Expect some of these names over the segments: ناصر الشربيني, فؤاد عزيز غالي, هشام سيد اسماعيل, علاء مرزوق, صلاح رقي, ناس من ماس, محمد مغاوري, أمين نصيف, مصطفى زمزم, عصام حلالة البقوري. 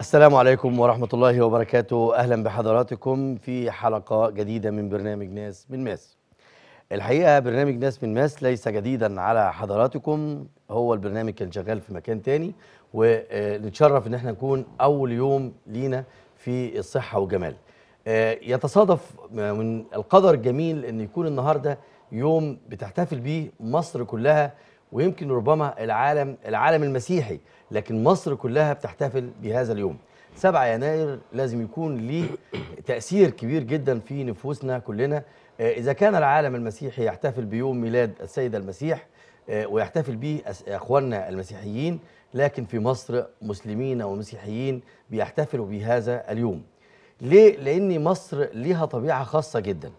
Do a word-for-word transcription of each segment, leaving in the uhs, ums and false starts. السلام عليكم ورحمة الله وبركاته. أهلا بحضراتكم في حلقة جديدة من برنامج ناس من ماس. الحقيقة برنامج ناس من ماس ليس جديدا على حضراتكم، هو البرنامج كان شغال في مكان تاني، ونتشرف ان احنا نكون أول يوم لينا في الصحة والجمال. يتصادف من القدر الجميل ان يكون النهاردة يوم بتحتفل به مصر كلها، ويمكن ربما العالم العالم المسيحي، لكن مصر كلها بتحتفل بهذا اليوم. سبعة يناير لازم يكون ليه تأثير كبير جدا في نفوسنا كلنا. إذا كان العالم المسيحي يحتفل بيوم ميلاد السيد المسيح ويحتفل به أخواننا المسيحيين، لكن في مصر مسلمين ومسيحيين بيحتفلوا بهذا اليوم. ليه؟ لأن مصر ليها طبيعة خاصة جدا.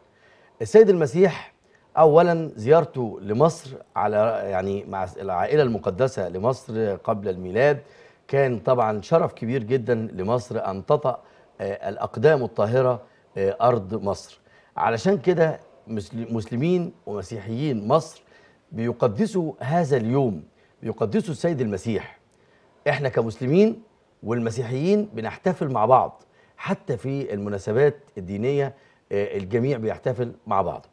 السيد المسيح أولا زيارته لمصر على يعني مع العائلة المقدسة لمصر قبل الميلاد كان طبعا شرف كبير جدا لمصر أن تطأ الأقدام الطاهرة أرض مصر. علشان كده مسلمين ومسيحيين مصر بيقدسوا هذا اليوم، بيقدسوا السيد المسيح. احنا كمسلمين والمسيحيين بنحتفل مع بعض، حتى في المناسبات الدينية الجميع بيحتفل مع بعض.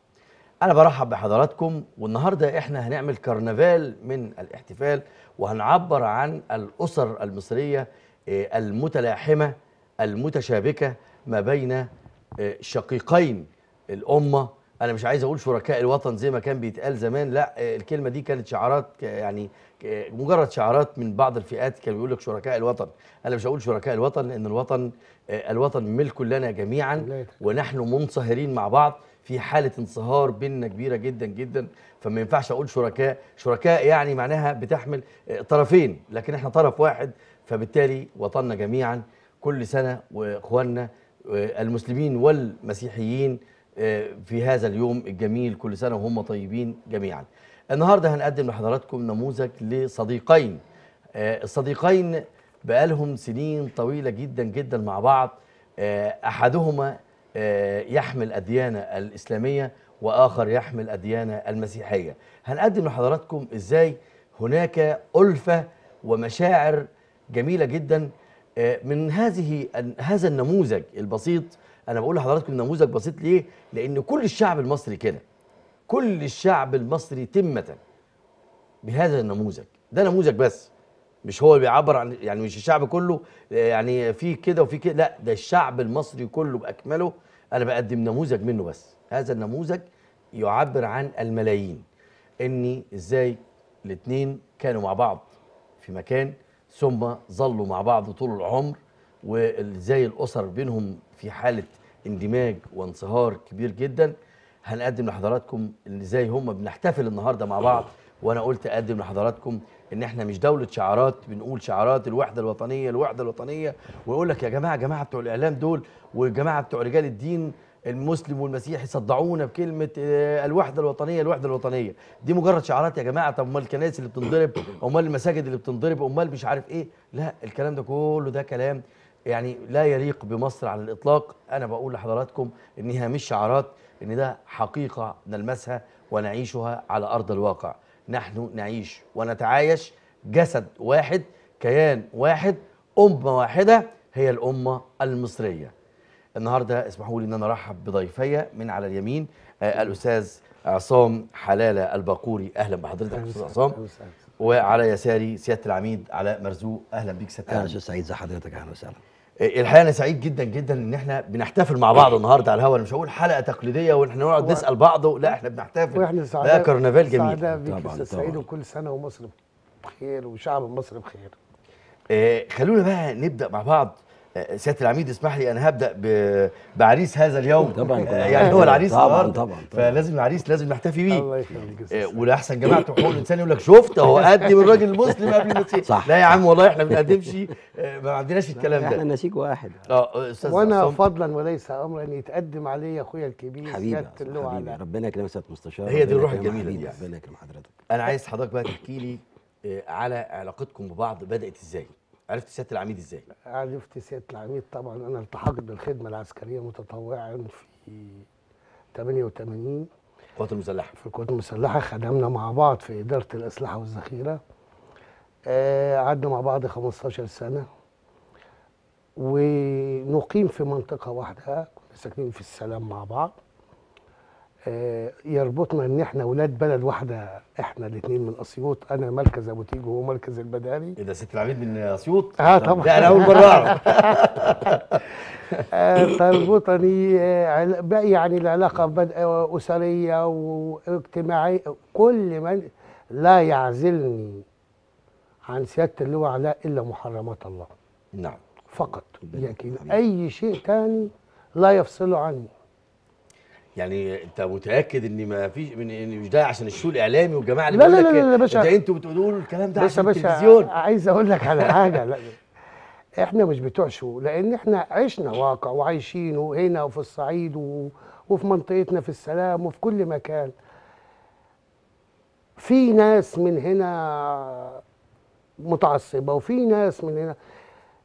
أنا برحب بحضراتكم، والنهاردة إحنا هنعمل كرنفال من الاحتفال، وهنعبر عن الأسر المصرية المتلاحمة المتشابكة ما بين شقيقين الأمة. أنا مش عايز أقول شركاء الوطن زي ما كان بيتقال زمان، لا، الكلمة دي كانت شعارات، يعني مجرد شعارات من بعض الفئات كانوا بيقول لك شركاء الوطن. أنا مش هقول شركاء الوطن، لأن الوطن الوطن ملك لنا جميعا، ونحن منصهرين مع بعض في حالة انصهار بيننا كبيرة جدا جدا، فما ينفعش أقول شركاء. شركاء يعني معناها بتحمل طرفين، لكن احنا طرف واحد، فبالتالي وطننا جميعا كل سنة وإخواننا المسلمين والمسيحيين في هذا اليوم الجميل كل سنة وهم طيبين جميعا. النهاردة هنقدم لحضراتكم نموذج لصديقين. الصديقين بقالهم سنين طويلة جدا جدا مع بعض، أحدهما يحمل الديانة الإسلامية وآخر يحمل الديانة المسيحية. هنقدم لحضراتكم إزاي هناك ألفة ومشاعر جميلة جدا من هذه هذا النموذج البسيط. أنا بقول لحضراتكم نموذج بسيط ليه؟ لأن كل الشعب المصري كده، كل الشعب المصري تمة بهذا النموذج. ده نموذج بس، مش هو بيعبر عن، يعني مش الشعب كله يعني في كده وفي كده، لا، ده الشعب المصري كله باكمله. انا بقدم نموذج منه بس، هذا النموذج يعبر عن الملايين، ان ازاي الاثنين كانوا مع بعض في مكان ثم ظلوا مع بعض طول العمر، وازاي الاسر بينهم في حاله اندماج وانصهار كبير جدا. هنقدم لحضراتكم ازاي هم بنحتفل النهارده مع بعض. وانا قلت اقدم لحضراتكم ان احنا مش دولة شعارات بنقول شعارات الوحدة الوطنية الوحدة الوطنية، ويقول لك يا جماعة جماعة بتوع الاعلام دول والجماعة بتوع رجال الدين المسلم والمسيحي صدعونا بكلمة الوحدة الوطنية الوحدة الوطنية. دي مجرد شعارات يا جماعة. طب امال الكنائس اللي بتنضرب، امال المساجد اللي بتنضرب، امال مش عارف ايه. لا، الكلام ده كله ده كلام يعني لا يليق بمصر على الاطلاق. انا بقول لحضراتكم انها مش شعارات، ان ده حقيقة نلمسها ونعيشها على ارض الواقع. نحن نعيش ونتعايش جسد واحد، كيان واحد، أمة واحدة، هي الأمة المصرية. النهاردة اسمحوا لي أن أنا أرحب بضيفي من على اليمين، آه الأستاذ عصام حلالة البقوري. أهلا بحضرتك يا أستاذ عصام. وعلى يساري سيادة العميد علاء مرزوق. أهلا بيك سيادة العميد. أهلا سعيد زي حضرتك. أهلا وسهلا. الحقيقه انا سعيد جدا جدا ان احنا بنحتفل مع بعض النهارده على الهواء. انا مش هقول حلقه تقليديه واحنا نقعد نسال بعض، لا، احنا بنحتفل. واحنا سعداء، ده كرنفال جميل. سعداء بيك استاذ سعيد، وكل سنه ومصر بخير وشعب مصر بخير. آه خلونا بقى نبدا مع بعض. آه سياده العميد اسمح لي انا هبدا بعريس هذا اليوم. طبعا آه يعني هو العريس النهارده، طبعا, طبعا, طبعاً فلازم العريس لازم نحتفي بيه. الله يخليك. آه ولاحسن جماعه حقوق الانسان يقول لك شفت اهو قدم الراجل المسلم قبل المسيح. صح. لا يا عم والله احنا ما بنقدمش، ما عندناش الكلام ده، احنا نسيج واحد. اه استاذ، وانا فضلا وليس امرا ان يتقدم علي اخويا الكبير سياده اللواء علاء. ربنا يكرمك يا سياده المستشار. هي دي الروح الجميله دي. ربنا يكرم حضرتك. انا عايز حضرتك بقى تحكي لي على علاقتكم ببعض بدات ازاي؟ عرفت سياده العميد ازاي؟ عرفت سياده العميد طبعا انا التحقت بالخدمه العسكريه متطوعا في ثمانية وثمانين القوات المسلحه. في القوات المسلحه خدمنا مع بعض في اداره الاسلحه والذخيره. قعدنا آه مع بعض خمستاشر سنه. ونقيم في منطقة واحدة، كنا ساكنين في السلام مع بعض. يربطنا ان احنا ولاد بلد واحده، احنا الاثنين من اسيوط، انا مركز ابو تيجو وهو مركز البداري. ايه ده، ست العميد من اسيوط؟ اه طبعا، ده انا اول مره اعرف. تربطني يعني العلاقه اسريه واجتماعيه. كل من لا يعزلني عن سياده اللواء علاء الا محرمات الله. نعم فقط، لكن اي شيء ثاني لا يفصله عني. يعني انت متاكد ان ما فيش ان مش ده عشان الشو الاعلامي والجماعه اللي بيقول لك لا لا لا، انتوا بتقولوا الكلام ده عشان التلفزيون؟ عايز اقول لك على حاجه. لا احنا مش بتوع شو، لان احنا عشنا واقع وعايشينه هنا وفي الصعيد و... وفي منطقتنا في السلام وفي كل مكان. في ناس من هنا متعصبه وفي ناس من هنا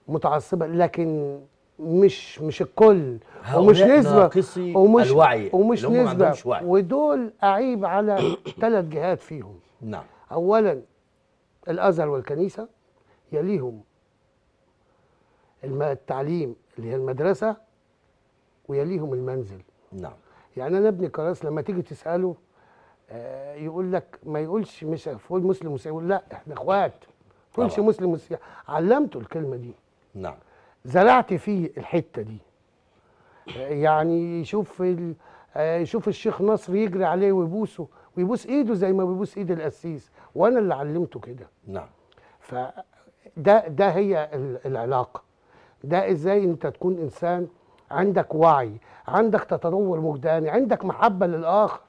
متعصبه، لكن مش مش الكل ومش نسبه ومش الوعي ومش نسبه، ودول اعيب على ثلاث جهات فيهم. نعم، اولا الازهر والكنيسه، يليهم التعليم اللي هي المدرسه، ويليهم المنزل. نعم، يعني انا ابني كراس لما تيجي تساله آه يقول لك، ما يقولش مش فول مسلم وسيح، يقول لا احنا اخوات، ما تقولش مسلم وسيح. علمته الكلمه دي. نعم، زرعت فيه الحته دي. يعني يشوف يشوف الشيخ نصر يجري عليه ويبوسه ويبوس ايده زي ما بيبوس ايد القسيس، وانا اللي علمته كده. نعم، فده ده هي العلاقه. ده ازاي انت تكون انسان عندك وعي، عندك تطور وجداني، عندك محبه للاخر.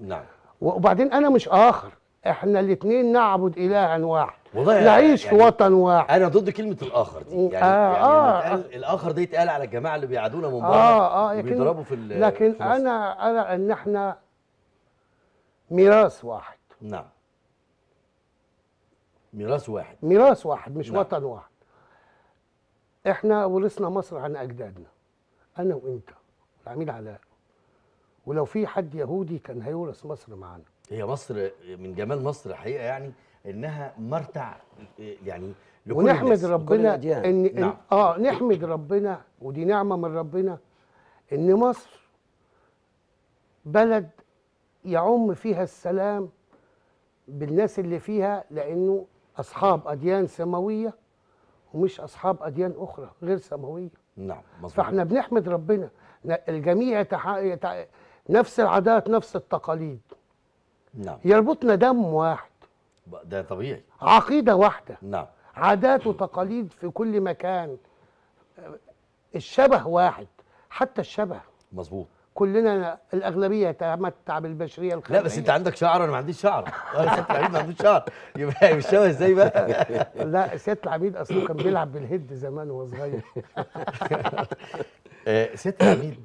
نعم، وبعدين انا مش اخر، احنا الاثنين نعبد الها واحد، نعيش يعني في وطن واحد. انا ضد كلمه الاخر دي، يعني, آه يعني آه يتقال الاخر دي يتقال على الجماعه اللي بيعادونا من بره آه آه وبيضربوا في ال لكن في انا ارى ان احنا ميراث واحد. نعم، ميراث واحد، ميراث واحد مش نعم. وطن واحد. احنا ورثنا مصر عن اجدادنا، انا وانت العميد علاء، ولو في حد يهودي كان هيورث مصر معانا. هي مصر من جمال مصر حقيقه، يعني انها مرتع يعني لكل ونحمد الناس. ربنا لكل ان, نعم. إن اه نحمد ربنا، ودي نعمه من ربنا ان مصر بلد يعم فيها السلام بالناس اللي فيها، لانه اصحاب اديان سماويه ومش اصحاب اديان اخرى غير سماويه. نعم مظبوط. فاحنا بنحمد ربنا، الجميع يتح... يتح... نفس العادات نفس التقاليد. نعم، يربطنا دم واحد، ده طبيعي، عقيدة واحدة. نعم، عادات وتقاليد في كل مكان، الشبه واحد، حتى الشبه مظبوط، كلنا الأغلبية تمتع بالبشرية الخيرية. لا بس أنت عندك شعر، أنا ما عنديش شعر، أنا سيادة العميد ما عندوش شعر، يبقى مش شبه إزاي بقى؟ لا سيادة العميد أصله كان بيلعب بالهيد زمان وهو صغير. سيادة العميد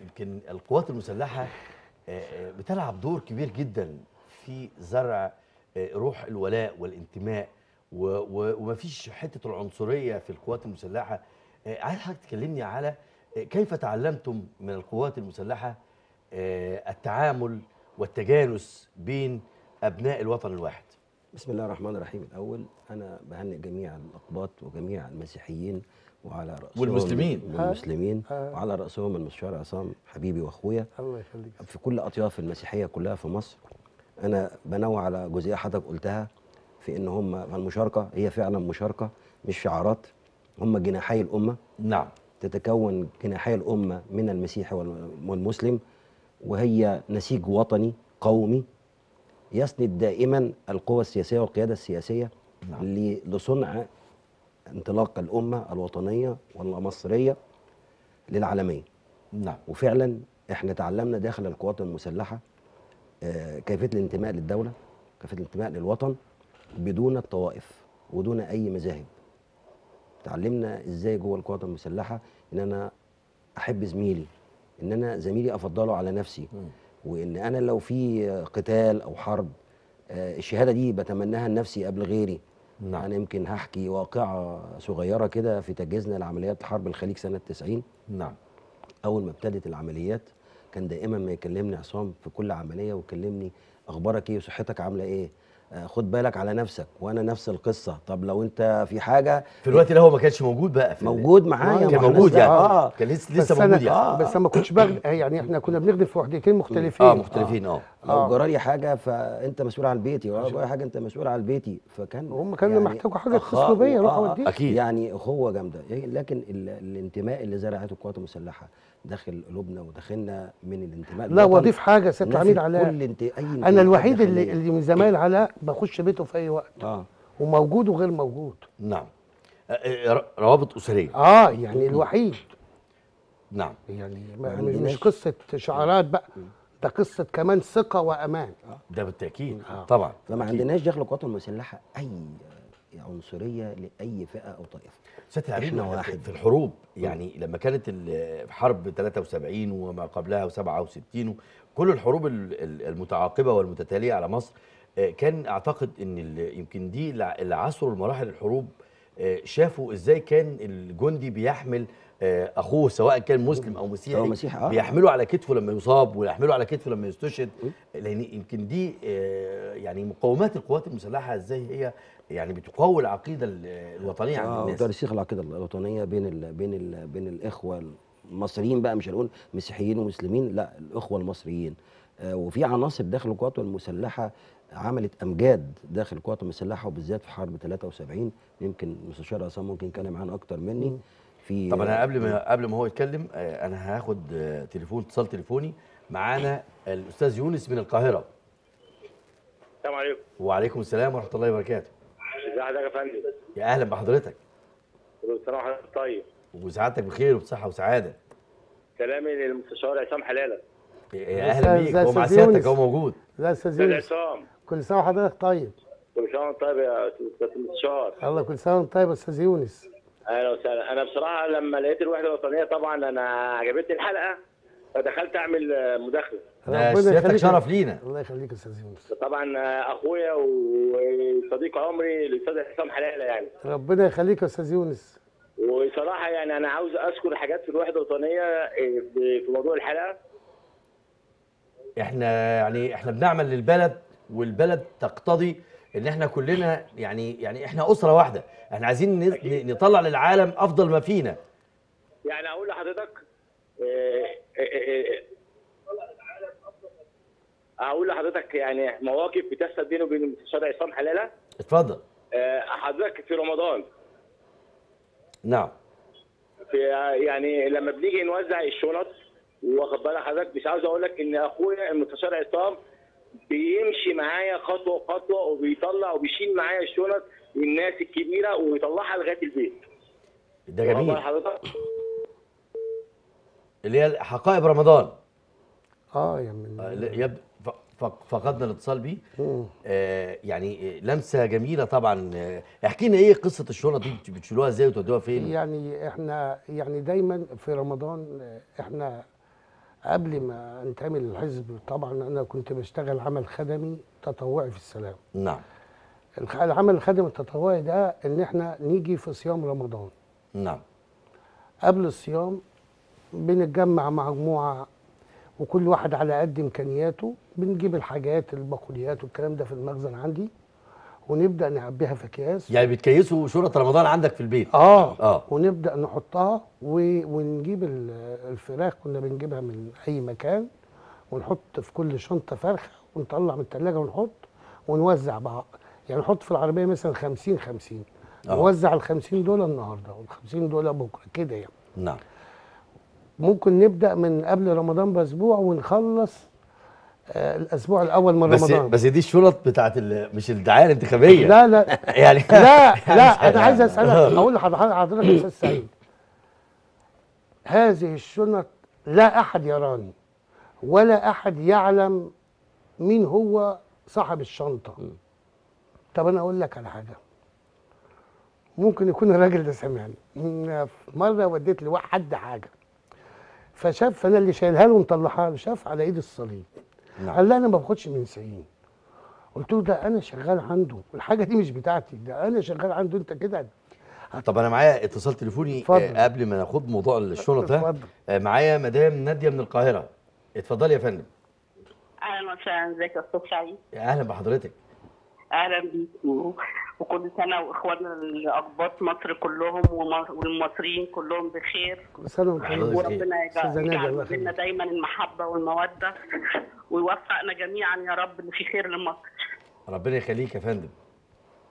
يمكن القوات المسلحة بتلعب دور كبير جدا في زرع روح الولاء والانتماء، ومفيش حته العنصريه في القوات المسلحه. عايز حضرتك تكلمني على كيف تعلمتم من القوات المسلحه التعامل والتجانس بين ابناء الوطن الواحد؟ بسم الله الرحمن الرحيم. الاول انا بهنئ جميع الاقباط وجميع المسيحيين وعلى راسهم والمسلمين والمسلمين وعلى راسهم المستشار عصام حبيبي واخويا، الله يخليك، في كل اطياف المسيحيه كلها في مصر. أنا بنوع على جزئية حضرتك قلتها، في إن هم المشاركة هي فعلا مشاركة مش شعارات، هم جناحي الأمة. نعم، تتكون جناحي الأمة من المسيحي والمسلم، وهي نسيج وطني قومي يسند دائما القوى السياسية والقيادة السياسية. نعم، لصنع انطلاق الأمة الوطنية والمصرية للعالمية. نعم، وفعلا إحنا تعلمنا داخل القوات المسلحة كيفية الانتماء للدولة، كيفية الانتماء للوطن بدون الطوائف ودون أي مذاهب. تعلمنا إزاي جوه القوات المسلحة إن أنا أحب زميلي، إن أنا زميلي أفضله على نفسي، وإن أنا لو في قتال أو حرب الشهادة دي بتمناها لنفسي قبل غيري. نعم، أنا يمكن هحكي واقعة صغيرة كده في تجهيزنا لعمليات حرب الخليج سنة تسعين. نعم، أول ما ابتدت العمليات كان دائما ما يكلمني عصام في كل عمليه ويكلمني اخبارك ايه وصحتك عامله ايه، خد بالك على نفسك، وانا نفس القصه. طب لو انت في حاجه في الوقت ده هو ما كانش موجود بقى، في موجود معايا، كان موجود يعني اه كان لسه لسه موجود يعني اه بس انا ما كنتش بخدم يعني، احنا كنا بنخدم في وحدتين مختلفين اه مختلفين اه لو جرالي حاجه فانت مسؤول عن بيتي، ولو جرالي حاجه انت مسؤول عن بيتي. فكان هم كانوا يعني محتاجوا حاجه اتصلوا بيا اروح اوديك اكيد يعني اخوه جامده. لكن الانتماء اللي زرعته القوات المسلحه داخل قلوبنا وداخلنا من الانتماء. لا واضيف حاجه يا سياده العميد علاء، انا الوحيد اللي اللي من زمايل علاء بخش بيته في اي وقت آه. وموجود وغير موجود. نعم روابط اسريه اه يعني الوحيد. نعم يعني مش قصه شعارات بقى، ده قصه كمان ثقه وامان آه. ده بالتاكيد آه. طبعا. فما عندناش داخل القوات المسلحه اي عنصريه لاي فئه او طائفه. ساتر احنا واحد في الحروب يعني مم. لما كانت حرب ثلاثة وسبعين وما قبلها وسبعة وستين كل الحروب المتعاقبه والمتتاليه على مصر، كان اعتقد ان يمكن دي اللي عصروا المراحل الحروب، شافوا ازاي كان الجندي بيحمل اخوه سواء كان مسلم او مسيحي آه. بيحمله على كتفه لما يصاب ويحمله على كتفه لما يستشهد، لان يمكن دي يعني مقومات القوات المسلحه ازاي هي يعني بتقوي العقيده الوطنيه عند الناس اه وترسيخ العقيده الوطنيه بين ال بين ال بين الاخوه المصريين بقى، مش هنقول مسيحيين ومسلمين، لا الاخوه المصريين. وفي عناصر داخل القوات المسلحه عملت امجاد داخل القوات المسلحه، وبالذات في حرب ثلاثة وسبعين. يمكن المستشار عصام ممكن يتكلم عنها اكتر مني. في طب انا قبل ما قبل ما هو يتكلم انا هاخد تليفون اتصال تليفوني. معانا الاستاذ يونس من القاهره. السلام عليكم. وعليكم السلام ورحمه الله وبركاته. ازي حضرتك يا فندم؟ يا اهلا بحضرتك. كل سنه وحضرتك طيب. وسعادتك بخير وبصحه وسعاده. كلامي للمستشار عصام حلاله. يا اهلا بيك، هو مع سيادتك هو موجود. ازي يا استاذ يونس؟ كل سنه وحضرتك طيب. كل سنه وانت طيب يا استاذ المستشار. الله كل سنه وانت طيب يا استاذ يونس. اهلا وسهلا. انا بصراحه لما لقيت الوحده الوطنيه طبعا انا عجبتني الحلقه فدخلت اعمل مداخله. سيادتك شرف لينا. الله يخليك يا استاذ يونس. طبعا اخويا وصديق عمري الاستاذ عصام حلاله يعني. ربنا يخليك يا استاذ يونس. وصراحه يعني انا عاوز اذكر حاجات في الوحده الوطنيه في موضوع الحلقه. احنا يعني احنا بنعمل للبلد، والبلد تقتضي ان احنا كلنا يعني يعني احنا اسره واحده، احنا عايزين نطلع للعالم افضل ما فينا. يعني اقول لحضرتك إيه إيه إيه اقول لحضرتك يعني مواقف بتحصل بينه وبين المستشار عصام حلاله. اتفضل. أه حضرتك في رمضان. نعم. في يعني لما بنيجي نوزع الشنط، واخد بالك حضرتك، مش عاوز اقول لك ان اخويا المستشار عصام بيمشي معايا خطوه بخطوه وبيطلع وبيشيل معايا الشنط للناس الكبيره ويطلعها لغايه البيت. ده جميل. اللي هي حقائب رمضان. اه يا من فقدنا الاتصال بيه. آه يعني لمسه جميله طبعا. احكي لنا ايه قصه الشنط دي، بتشيلوها ازاي وتودوها فين؟ يعني احنا يعني دايما في رمضان، احنا قبل ما انتمي للحزب طبعا انا كنت بشتغل عمل خدمي تطوعي في السلام. نعم. العمل الخدمي التطوعي ده ان احنا نيجي في صيام رمضان. نعم. قبل الصيام بنتجمع مجموعه وكل واحد على قد امكانياته بنجيب الحاجات البقوليات والكلام ده في المخزن عندي، ونبدا نعبيها في اكياس. يعني بتكيسوا شنط رمضان عندك في البيت؟ اه اه ونبدا نحطها ونجيب الفراخ، كنا بنجيبها من اي مكان ونحط في كل شنطه فرخه ونطلع من الثلاجه ونحط ونوزع بقى. يعني نحط في العربيه مثلا خمسين خمسين، نوزع ال خمسين دول النهارده وال خمسين دول بكره كده يعني. نعم. ممكن نبدا من قبل رمضان باسبوع ونخلص آه الاسبوع الاول من بس رمضان. بس دي الشرط بتاعت مش الدعايه الانتخابيه. لا لا يعني لا لا انا عايز اسالك، اقول لحضرتك يا استاذ سعيد، هذه الشنط لا احد يراني ولا احد يعلم مين هو صاحب الشنطه. طب انا اقول لك على حاجه، ممكن يكون الراجل ده سامعني. مره وديت لحد حاجه فشاف، فانا اللي شايلها له ومطلعها له، شاف على ايد الصليب. نعم. قال لا انا ما باخدش من سعيد. قلت له ده انا شغال عنده، والحاجه دي مش بتاعتي، ده انا شغال عنده. انت كده. طب انا معايا اتصال تليفوني آه قبل ما ناخد موضوع الشنط ده. آه معايا مدام ناديه من القاهره. اتفضلي يا فندم. اهلا وسهلا. ازيك يا استاذ سعيد؟ اهلا بحضرتك. اهلا بيكم وكل سنه واخواننا الاقباط مصر كلهم والمصريين كلهم بخير. كل سنه وانتم وربنا يجعل بينا دايما المحبه والموده ويوفقنا جميعا يا رب في خير لمصر. ربنا يخليك يا فندم.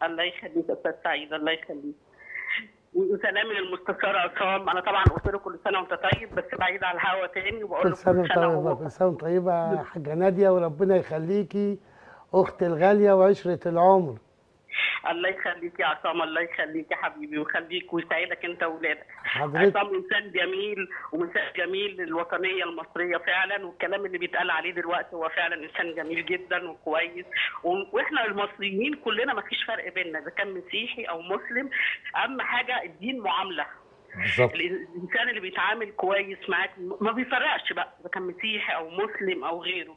الله يخليك يا استاذ سعيد الله يخليك. وسلامي للمستشار عصام، انا طبعا قلت له كل سنه وانت طيب بس بعيد على الهوا تاني وبقول له كل سنه وانت طيب. كل سنه وانت طيبه يا حاجه ناديه وربنا يخليكي اختي الغاليه وعشره العمر. الله يخليك يا عصام الله يخليك يا حبيبي ويخليك ويسعدك انت واولادك. عصام انسان جميل وانسان جميل للوطنيه المصريه فعلا، والكلام اللي بيتقال عليه دلوقتي هو فعلا انسان جميل جدا وكويس، واحنا المصريين كلنا ما فيش فرق بيننا اذا كان مسيحي او مسلم، اهم حاجه الدين معامله. بالظبط. الانسان اللي بيتعامل كويس معاك ما بيفرقش بقى اذا كان مسيحي او مسلم او غيره.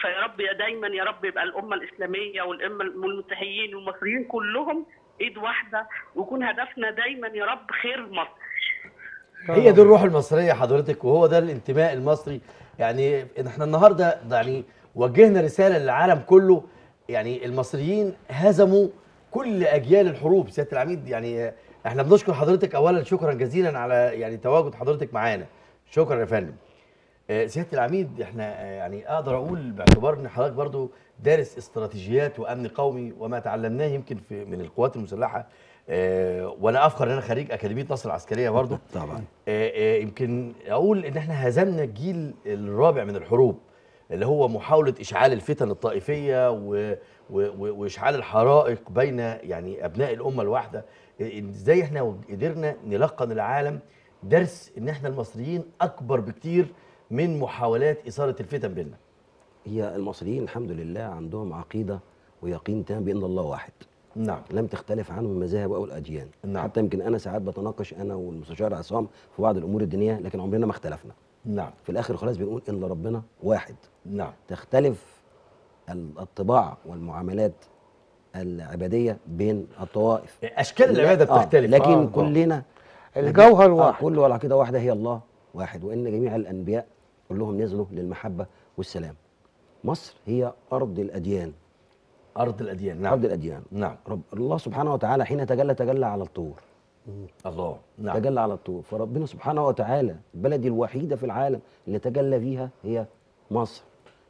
فيا رب يا دايما يا رب يبقى الامه الاسلاميه والامه والمسيحيين والمصريين كلهم ايد واحده، ويكون هدفنا دايما يا رب خير مصر. هي دي الروح المصريه حضرتك، وهو ده الانتماء المصري. يعني احنا النهارده يعني وجهنا رساله للعالم كله، يعني المصريين هزموا كل اجيال الحروب. سياده العميد يعني احنا بنشكر حضرتك اولا، شكرا جزيلا على يعني تواجد حضرتك معانا. شكرا يا فندم. سياده العميد احنا يعني اقدر اقول باعتبار ان حضرتك برضو دارس استراتيجيات وامن قومي وما تعلمناه يمكن في من القوات المسلحه، اه وانا افخر ان انا خريج اكاديميه نصر العسكريه برضو طبعا. اه اه يمكن اقول ان احنا هزمنا الجيل الرابع من الحروب اللي هو محاوله اشعال الفتن الطائفيه و واشعال الحرائق بين يعني ابناء الامه الواحده. ازاي احنا قدرنا نلقن العالم درس ان احنا المصريين اكبر بكتير من محاولات إثارة الفتن بيننا؟ هي المصريين الحمد لله عندهم عقيدة ويقين تام بأن الله واحد. نعم. لم تختلف عنه المذاهب أو الأديان. نعم. حتى يمكن أنا ساعات بتناقش أنا والمستشار عصام في بعض الأمور الدينية، لكن عمرنا ما اختلفنا. نعم. في الآخر خلاص بنقول إن ربنا واحد. نعم. تختلف الطباع والمعاملات العبادية بين الطوائف. أشكال العبادة بتختلف. آه. لكن آه. كلنا الجوهر واحد. آه. كل والعقيدة واحدة هي الله واحد، وإن جميع الأنبياء كلهم نزلوا للمحبة والسلام. مصر هي أرض الأديان. أرض الأديان. نعم. أرض الأديان. نعم. رب الله سبحانه وتعالى حين تجلى تجلى على الطور. الله. نعم. تجلى على الطور، فربنا سبحانه وتعالى البلد الوحيدة في العالم اللي تجلى فيها هي مصر.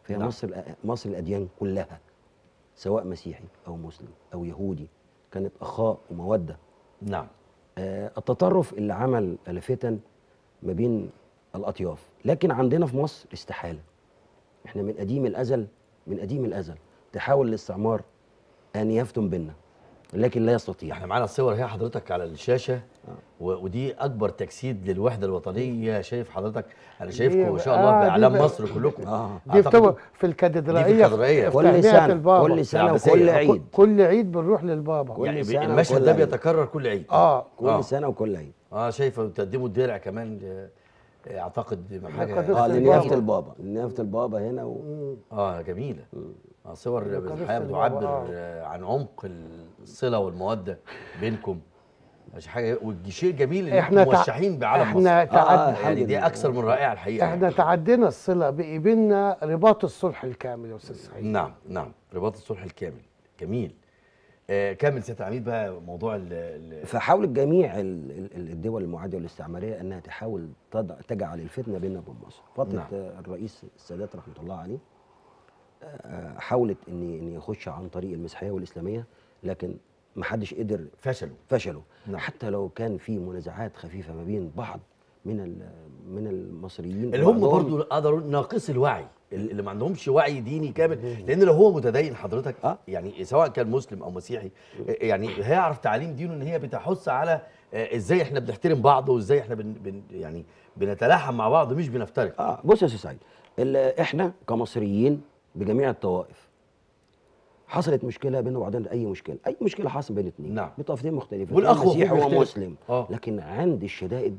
فهي نعم. مصر مصر الأديان كلها، سواء مسيحي أو مسلم أو يهودي، كانت أخاء ومودة. نعم. آه التطرف اللي عمل الفتن ما بين الأطياف، لكن عندنا في مصر استحالة. احنا من قديم الأزل من قديم الأزل تحاول الاستعمار أن يفتن بينا لكن لا يستطيع. احنا معانا الصور هي حضرتك على الشاشة. آه. ودي أكبر تجسيد للوحدة الوطنية. شايف حضرتك؟ أنا شايفكم ما شاء الله آه بأعلام مصر كلكم. آه. دي في الكاتدرائية كل سنة كل سنة وكل عيد. كل عيد بنروح للبابا. يعني المشهد ده بيتكرر كل عيد. اه كل آه. سنة وكل عيد. اه شايفه بتقدموا الدرع كمان اعتقد حاجه اه لنيافه البابا لنيافه البابا هنا و... اه جميله. آه صور الحقيقه بتعبر آه. عن عمق الصله والموده بينكم حاجه، والشيء جميل ان احنا موشحين بعلم مصر. احنا تعدينا آه يعني دي اكثر من رائعه الحقيقه. احنا تعدينا الصله، بقي بينا رباط الصلح الكامل يا استاذ سعيد. نعم نعم رباط الصلح الكامل جميل. آه كامل سياده العميد بقى موضوع ال ال فحاولت جميع الدول المعاديه والاستعماريه انها تحاول تجعل الفتنه بيننا وبين مصر. فتره الرئيس السادات رحمه الله عليه آه حاولت ان ان يخش عن طريق المسيحيه والاسلاميه، لكن ما حدش قدر. فشلوا فشلوا نعم. حتى لو كان في منازعات خفيفه ما بين بعض من من المصريين اللي هم برضو قدروا ناقص الوعي، اللي ما عندهمش وعي ديني كامل، لان لو هو متدين حضرتك أه؟ يعني سواء كان مسلم او مسيحي يعني هيعرف تعليم دينه ان هي بتحث على ازاي احنا بنحترم بعض وازاي احنا بن بن يعني بنتلاحم مع بعض مش بنفترق. اه بص يا استاذ سعيد، احنا كمصريين بجميع الطوائف حصلت مشكله بيننا وبعدين اي مشكله اي مشكله حصلت بين اثنين نعم. بطائفتين مختلفه مسيحي ومسلم آه. لكن عند الشدائد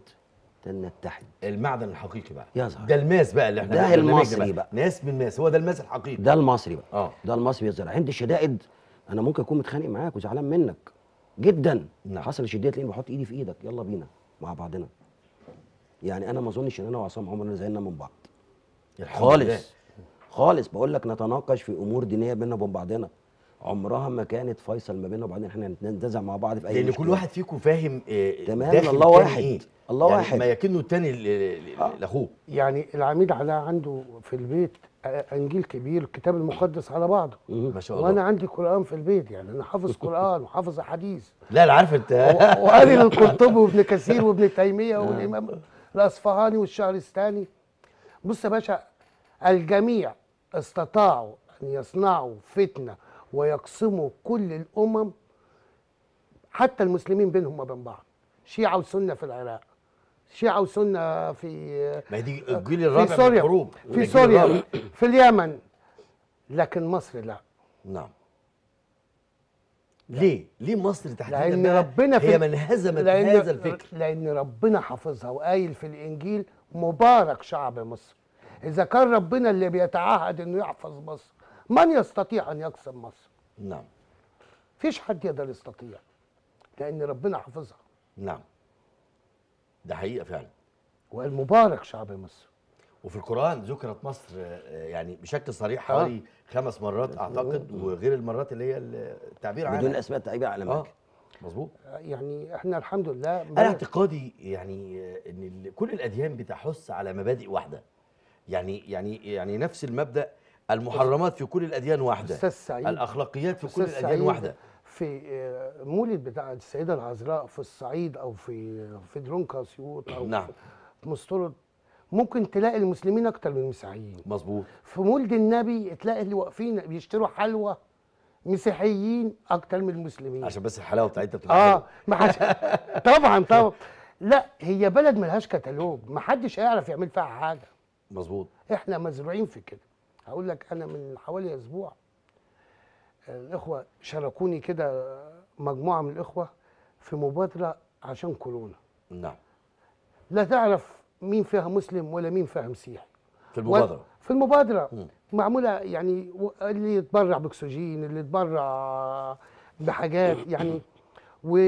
نتحد. المعدن الحقيقي بقى يظهر، ده الماس بقى اللي احنا ده المصري بقى. ناس من ماس هو ده الماس الحقيقي، ده المصري بقى اه ده المصري يظهر عند الشدائد. انا ممكن اكون متخانق معاك وزعلان منك جدا نعم. حصل شديت لاني بحط ايدي في ايدك، يلا بينا مع بعضنا. يعني انا ما اظنش ان انا وعصام عمرنا زعلنا من بعض خالص خالص. بقول لك نتناقش في امور دينيه بينا وبين بعضنا، عمرها ما كانت فيصل ما بيننا وبعدين احنا نتنازع مع بعض في اي لان كل واحد فيكم فاهم تمام إيه الله واحد إيه؟ الله يعني واحد ما يكنه الثاني لاخوه. يعني العميد علاء عنده في البيت انجيل كبير الكتاب المقدس على بعضه ما شاء الله، وانا عندي قران في البيت، يعني انا حافظ قران وحافظ احاديث. لا انا عارف انت وقاري القرطبي وابن كثير وابن تيميه والامام الاصفهاني والشهرستاني. بص يا باشا، الجميع استطاعوا ان يصنعوا فتنه ويقسموا كل الامم حتى المسلمين بينهم وبين بعض، شيعه وسنه في العراق، شيعه وسنه في ما دي الجيل الرابع في سوريا من في سوريا في اليمن، لكن مصر لا. نعم. لا. ليه؟ ليه مصر تحديدا؟ لأن ربنا هي من هزمت هذا الفكر، لأن ربنا حافظها وقايل في الإنجيل مبارك شعب مصر. إذا كان ربنا اللي بيتعهد إنه يحفظ مصر، من يستطيع أن يقسم مصر؟ نعم. مفيش حد يقدر يستطيع، لأن ربنا حافظها. نعم. ده حقيقة فعلا. والمبارك شعب مصر. وفي القرآن ذكرت مصر يعني بشكل صريح حوالي آه. خمس مرات أعتقد، وغير المرات اللي هي التعبير عنها بدون أسماء تعبير على مكة. مظبوط. يعني احنا الحمد لله. أنا اعتقادي يعني إن كل الأديان بتحث على مبادئ واحدة. يعني يعني يعني نفس المبدأ. المحرمات في كل الأديان واحدة. أستاذ سعيد. الأخلاقيات في كل الأديان واحدة. في مولد بتاع السيدة العذراء في الصعيد أو في في درونكا اسيوط أو نعم. في مستورد ممكن تلاقي المسلمين أكتر من المسيحيين. مظبوط. في مولد النبي تلاقي اللي واقفين بيشتروا حلوى مسيحيين أكتر من المسلمين. عشان بس الحلاوة بتاعتها بتبقى آه ما حدش طبعًا طبعًا. لا هي بلد ملهاش كتالوج، ما حدش هيعرف يعمل فيها حاجة. مظبوط. إحنا مزروعين في كده. هقول لك أنا من حوالي أسبوع الإخوة شاركوني كده مجموعة من الإخوة في مبادرة عشان كورونا. نعم. لا تعرف مين فيها مسلم ولا مين فيها مسيحي. في المبادرة. في المبادرة م. معمولة يعني اللي يتبرع بأكسجين، اللي يتبرع بحاجات يعني و...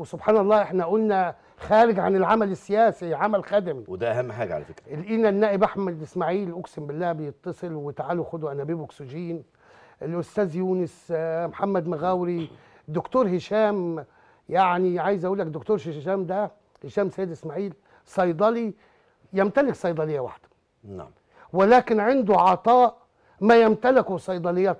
وسبحان الله احنا قلنا خارج عن العمل السياسي، عمل خدمي، وده اهم حاجه على فكره. لقينا النائب احمد اسماعيل اقسم بالله بيتصل وتعالوا خدوا انابيب اكسجين، الاستاذ يونس، محمد مغاوري، دكتور هشام، يعني عايز اقول لك دكتور هشام ده هشام سيد اسماعيل صيدلي يمتلك صيدليه واحده. نعم. ولكن عنده عطاء ما يمتلكه صيدليات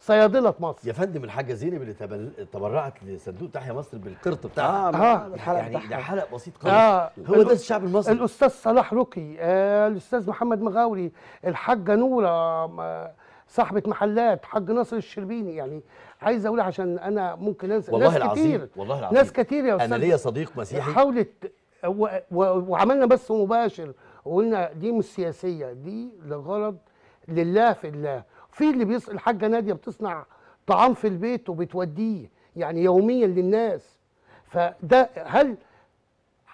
صيادله مصر. يا فندم الحاجه زينب اللي تبل... تبرعت لصندوق تحيا مصر بالقرط بتاعها. اه الحلقه يعني بتاعها. ده حلقه بسيط خالص. آه. هو ده الشعب المصري. الاستاذ صلاح رقي، آه الاستاذ محمد مغاوري، الحاجه نوره صاحبه محلات، حاج ناصر الشربيني، يعني عايز اقول عشان انا ممكن انسى ناس العظيم. كتير والله العظيم ناس كتير يا استاذ. انا ليا صديق مسيحي حاولت و... و... وعملنا بث مباشر وقلنا دي مش سياسيه، دي لغرض لله في الله. في اللي بيص... الحاجه ناديه بتصنع طعام في البيت وبتوديه يعني يوميا للناس. فده هل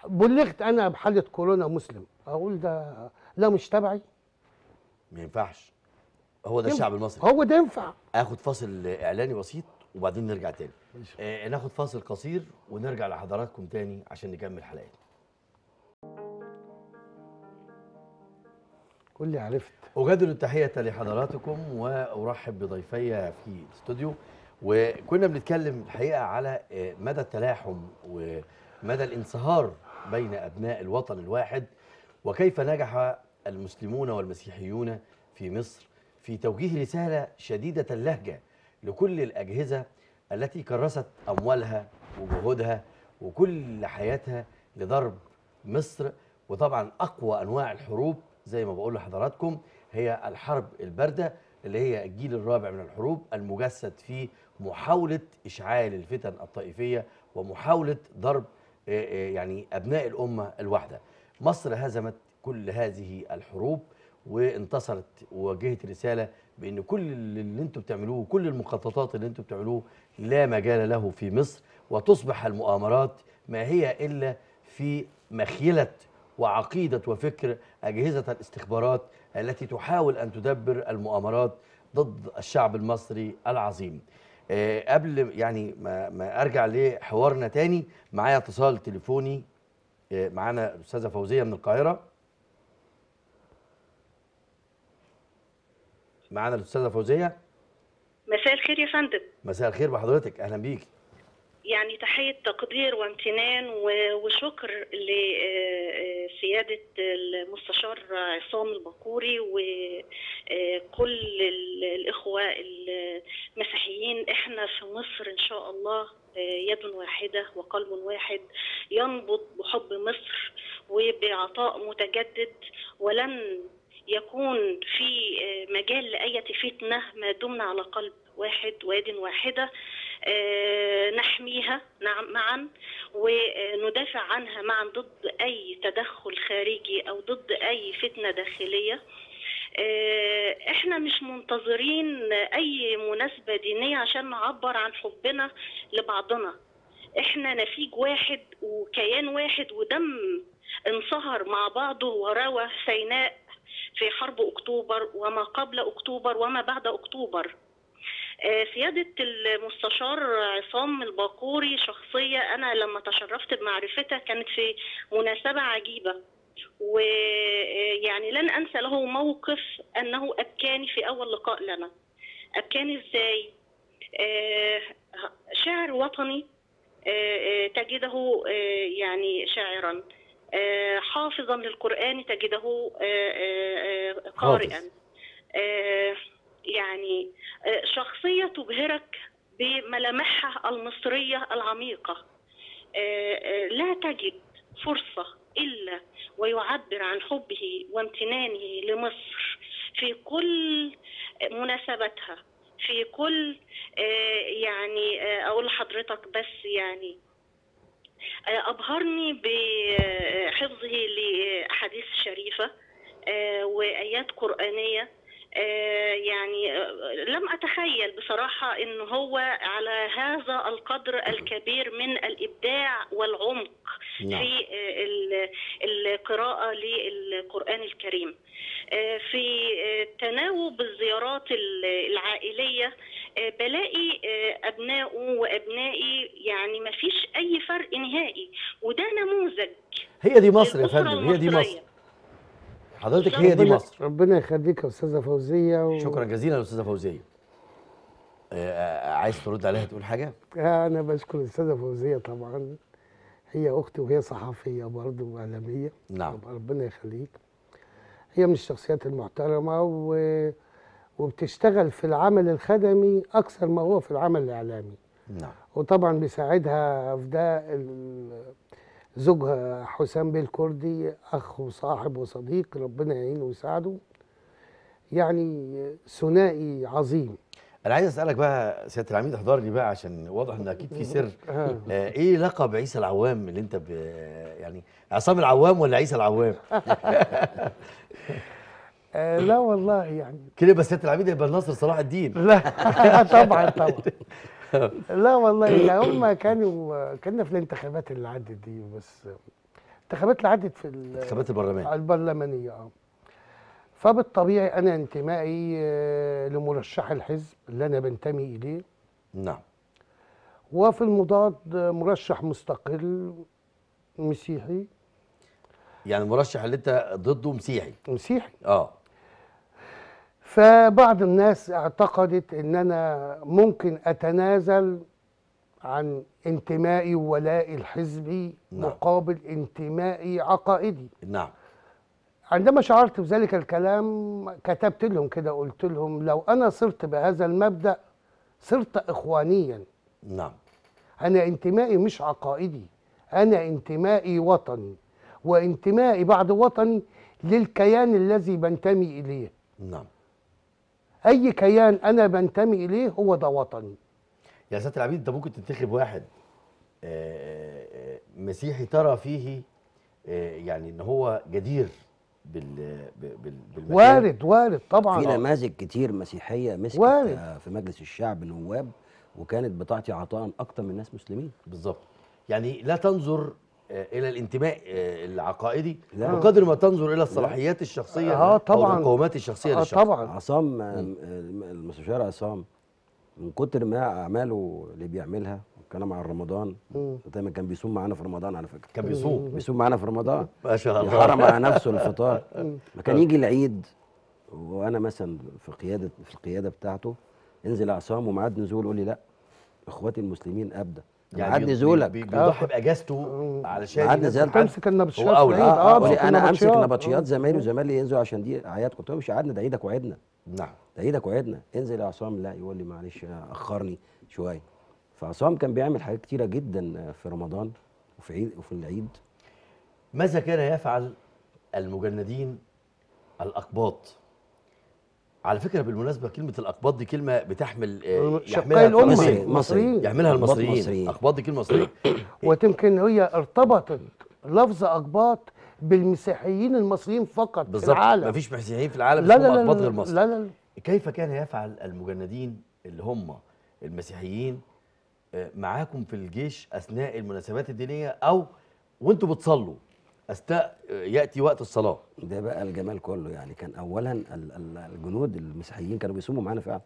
بلغت انا بحاله كورونا مسلم اقول ده لا مش تبعي؟ ما ينفعش. هو ده ينفع. الشعب المصري هو ده ينفع. اخد فاصل اعلاني بسيط وبعدين نرجع تاني. آه ناخد فاصل قصير ونرجع لحضراتكم تاني عشان نكمل حلقتنا. قول لي عرفت. أجدد التحية لحضراتكم وأرحب بضيفي في الاستوديو. وكنا بنتكلم الحقيقة على مدى التلاحم ومدى الانصهار بين أبناء الوطن الواحد، وكيف نجح المسلمون والمسيحيون في مصر في توجيه رسالة شديدة اللهجة لكل الأجهزة التي كرست أموالها وجهودها وكل حياتها لضرب مصر. وطبعا أقوى أنواع الحروب زي ما بقول لحضراتكم هي الحرب الباردة اللي هي الجيل الرابع من الحروب المجسد في محاولة إشعال الفتن الطائفية ومحاولة ضرب يعني أبناء الأمة الواحدة. مصر هزمت كل هذه الحروب وانتصرت ووجهت رسالة بأن كل اللي انتم بتعملوه وكل المخططات اللي انتم بتعملوه لا مجال له في مصر، وتصبح المؤامرات ما هي إلا في مخيلة وعقيدة وفكر أجهزة الاستخبارات التي تحاول أن تدبر المؤامرات ضد الشعب المصري العظيم. أه قبل يعني ما, ما أرجع لحوارنا تاني، معايا اتصال تليفوني. أه معانا الأستاذة فوزية من القاهرة. معانا الأستاذة فوزية. مساء الخير يا فندم. مساء الخير بحضرتك، اهلا بيكي. يعني تحيه تقدير وامتنان وشكر لسياده المستشار عصام البقوري وكل الاخوه المسيحيين. احنا في مصر ان شاء الله يد واحده وقلب واحد ينبض بحب مصر وبعطاء متجدد، ولن يكون في مجال لأي فتنة ما دمنا على قلب واحد ويد واحدة. نحميها معا وندافع عنها معا ضد أي تدخل خارجي أو ضد أي فتنة داخلية. احنا مش منتظرين أي مناسبة دينية عشان نعبر عن حبنا لبعضنا، احنا نسيج واحد وكيان واحد ودم انصهر مع بعضه وروى سيناء في حرب أكتوبر وما قبل أكتوبر وما بعد أكتوبر. سيادة المستشار عصام البقوري شخصية أنا لما تشرفت بمعرفتها كانت في مناسبة عجيبة، ويعني لن أنسى له موقف أنه أبكاني في أول لقاء لنا. أبكاني إزاي؟ شعر وطني تجده يعني شاعرا، حافظا للقرآن تجده قارئا، يعني شخصية تبهرك بملامحها المصرية العميقة. لا تجد فرصة إلا ويعبر عن حبه وامتنانه لمصر في كل مناسباتها، في كل يعني أقول لحضرتك بس يعني أبهرني بحفظه لأحاديث شريفة وآيات قرآنية. يعني لم أتخيل بصراحة إن هو على هذا القدر الكبير من الإبداع والعمق في القراءة للقرآن الكريم. في تناوب الزيارات العائلية بلاقي أبنائه وأبنائي، يعني ما فيش أي فرق نهائي، وده نموذج. هي دي مصر يا فندم، هي دي مصر حضرتك، هي دي مصر. ربنا يخليك يا أستاذة فوزية و... شكرا جزيلا يا أستاذة فوزية. آه عايز ترد عليها تقول حاجة؟ آه أنا بشكر الأستاذة فوزية، طبعا هي أختي وهي صحفية برضه وإعلامية. نعم ربنا يخليك. هي من الشخصيات المحترمة و وبتشتغل في العمل الخدمي أكثر ما هو في العمل الإعلامي. نعم. وطبعا بيساعدها في ده زوجها حسام بيه الكردي، أخ وصاحب وصديق، ربنا يعينه ويساعده، يعني ثنائي عظيم. أنا عايز أسألك بقى سيادة العميد، احضر لي بقى عشان واضح إن أكيد في سر. آه. إيه لقب عيسى العوام اللي أنت ب... يعني عصام العوام ولا عيسى العوام؟ آه لا والله يعني كده بس سيادة العميد يبقى ناصر صلاح الدين. لا طبعا طبعا. لا والله لا، هم كانوا كنا في الانتخابات اللي عدت دي، بس الانتخابات اللي عدت في انتخابات البرلمان البرلمانيه اه فبالطبيعي انا انتمائي لمرشح الحزب اللي انا بنتمي اليه. نعم. وفي المضاد مرشح مستقل مسيحي، يعني المرشح اللي انت ضده مسيحي مسيحي اه فبعض الناس اعتقدت ان انا ممكن اتنازل عن انتمائي وولائي الحزبي. نعم. مقابل انتمائي عقائدي. نعم. عندما شعرت بذلك الكلام كتبت لهم كده، قلت لهم لو انا صرت بهذا المبدأ صرت اخوانيا. نعم. انا انتمائي مش عقائدي، انا انتمائي وطني، وانتمائي بعد وطني للكيان الذي بنتمي اليه. نعم. اي كيان انا بنتمي اليه هو ده وطني. يا سياده العميد، انت ممكن تنتخب واحد مسيحي ترى فيه يعني ان هو جدير بال بالمكان. وارد وارد طبعا، في نماذج كتير مسيحيه مسكت وارد في مجلس الشعب نواب وكانت بتعطي عطاء اكتر من ناس مسلمين. بالظبط، يعني لا تنظر الى الانتماء العقائدي بقدر ما تنظر الى الصلاحيات الشخصيه. آه طبعا، او المقومات الشخصيه آه للشخص. طبعا عصام، المستشار عصام من كتر ما اعماله اللي بيعملها والكلام عن رمضان، دايما كان بيصوم معانا في رمضان، على فكره كان بيصوم بيصوم معانا في رمضان ما شاء الله، يحرم على نفسه الفطار. ما كان يجي العيد وانا مثلا في قياده في القياده بتاعته انزل يا عصام وميعاد نزول. قول لي لا اخواتي المسلمين ابدا ميعاد نزولك بيضحي باجازته علشان ميعاد نزولك. امسك النبطشيات هو اه آه انا امسك نبطشيات زمايلي وزمايلي ينزلوا عشان دي اعياد. كنت مش قعدنا ده عيدك وعدنا. نعم ده عيدك وعدنا. انزل يا عصام. لا يقول لي معلش اخرني شويه. فعصام كان بيعمل حاجات كتيره جدا في رمضان وفي عيد وفي العيد. ماذا كان يفعل المجندين الأقباط؟ على فكرة بالمناسبة كلمة الأقباط دي كلمة بتحمل شقاي الأمة المصريين يعملها المصريين. أقباط دي كلمة مصرية وتمكن هي ارتبطت لفظ أقباط بالمسيحيين المصريين فقط في العالم. مفيش مسيحيين في العالم لا لا أقباط غير مصر. لا لا لا. كيف كان يفعل المجندين اللي هم المسيحيين معاكم في الجيش أثناء المناسبات الدينية أو وأنتوا بتصلوا؟ أستاء يأتي وقت الصلاة. ده بقى الجمال كله يعني. كان أولا الجنود المسيحيين كانوا بيصوموا معانا فعلا.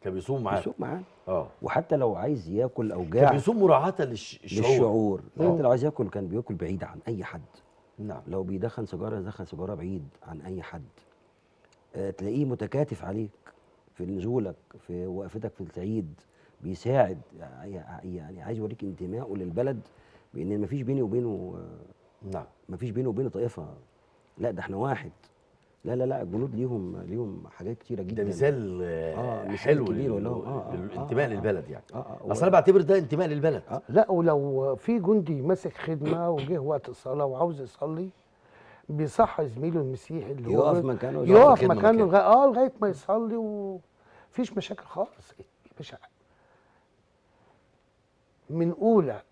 كانوا بيصوموا معانا. بيصوموا معانا. اه. وحتى لو عايز ياكل أو جاع. كان بيصوم مراعاة للشعور. للشعور. حتى لو عايز ياكل كان بياكل بعيد عن أي حد. نعم. لو بيدخن سيجارة يدخن سيجارة بعيد عن أي حد. أه تلاقيه متكاتف عليك في نزولك في وقفتك في العيد بيساعد. يعني عايز يوريك انتمائه للبلد بإن مفيش بيني وبينه أه نعم مفيش بينه وبين طائفه. لا ده احنا واحد. لا لا لا الجنود ليهم ليهم حاجات كتيره جدا. ده مثال آه حلو للانتماء آه للبلد يعني. آه آه اصل انا بعتبر ده انتماء للبلد. آه لا ولو في جندي ماسك خدمه وجه وقت الصلاه وعاوز يصلي بيصح زميله المسيحي اللي هو يقف مكانه يقف مكانه لغايه اه لغايه ما يصلي ومفيش مشاكل خالص. مش من اولى